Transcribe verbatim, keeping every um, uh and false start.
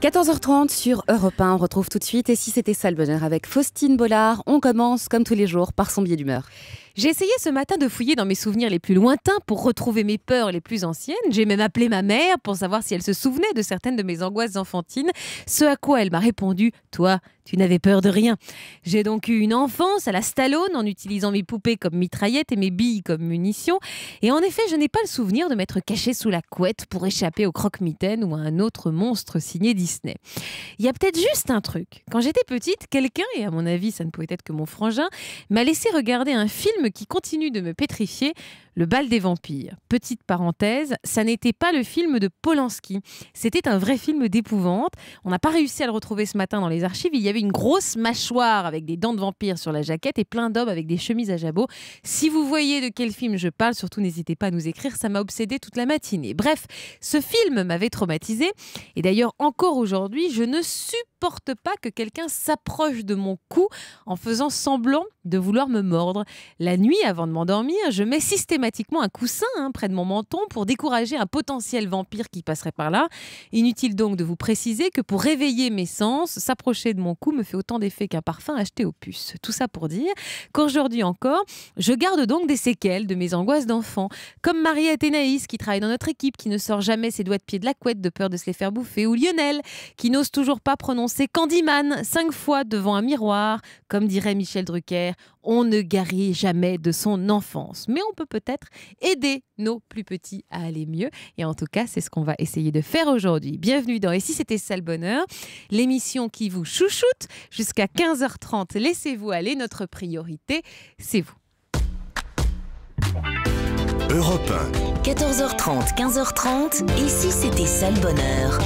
quatorze heures trente sur Europe un, on retrouve tout de suite Et si c'était ça le bonheur avec Faustine Bollaert. On commence comme tous les jours par son biais d'humeur. J'ai essayé ce matin de fouiller dans mes souvenirs les plus lointains pour retrouver mes peurs les plus anciennes. J'ai même appelé ma mère pour savoir si elle se souvenait de certaines de mes angoisses enfantines. Ce à quoi elle m'a répondu « Toi, tu n'avais peur de rien ». J'ai donc eu une enfance à la Stallone en utilisant mes poupées comme mitraillettes et mes billes comme munitions. Et en effet, je n'ai pas le souvenir de m'être cachée sous la couette pour échapper au croque-mitaine ou à un autre monstre signé Disney. Il y a peut-être juste un truc. Quand j'étais petite, quelqu'un, et à mon avis ça ne pouvait être que mon frangin, m'a laissé regarder un film qui continue de me pétrifier, Le bal des vampires. Petite parenthèse, ça n'était pas le film de Polanski. C'était un vrai film d'épouvante. On n'a pas réussi à le retrouver ce matin dans les archives. Il y avait une grosse mâchoire avec des dents de vampire sur la jaquette et plein d'hommes avec des chemises à jabots. Si vous voyez de quel film je parle, surtout n'hésitez pas à nous écrire. Ça m'a obsédée toute la matinée. Bref, ce film m'avait traumatisée. Et d'ailleurs, encore aujourd'hui, je ne supporte pas que quelqu'un s'approche de mon cou en faisant semblant de vouloir me mordre. La nuit, avant de m'endormir, je mets systématiquement un coussin hein, près de mon menton pour décourager un potentiel vampire qui passerait par là. Inutile donc de vous préciser que pour réveiller mes sens, s'approcher de mon cou me fait autant d'effet qu'un parfum acheté aux puces. Tout ça pour dire qu'aujourd'hui encore, je garde donc des séquelles de mes angoisses d'enfant, comme Marie-Athénaïs qui travaille dans notre équipe, qui ne sort jamais ses doigts de pied de la couette de peur de se les faire bouffer, ou Lionel qui n'ose toujours pas prononcer Candyman cinq fois devant un miroir. Comme dirait Michel Drucker, on ne guérit jamais de son enfance. Mais on peut peut-être aider nos plus petits à aller mieux. Et en tout cas, c'est ce qu'on va essayer de faire aujourd'hui. Bienvenue dans Et si c'était ça le bonheur, l'émission qui vous chouchoute jusqu'à quinze heures trente. Laissez-vous aller, notre priorité, c'est vous. Europe un. quatorze heures trente, quinze heures trente, Et si c'était ça le bonheur.